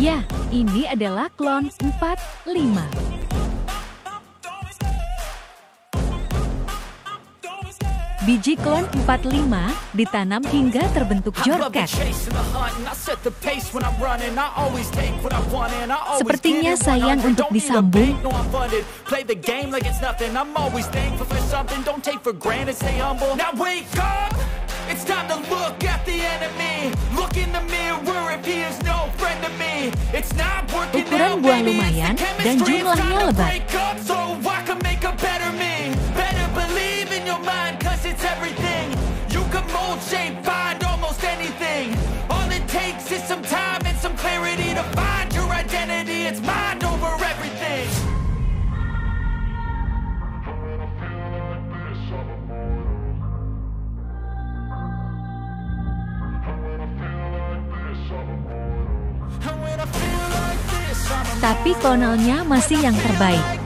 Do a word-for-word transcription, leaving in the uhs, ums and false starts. Ya, ini adalah Klon empat puluh lima. Biji Klon empat puluh lima ditanam hingga terbentuk jorket. Sepertinya sayang untuk disambung. Ukuran buah lumayan dan jumlahnya lebat. Tapi konalnya masih yang terbaik.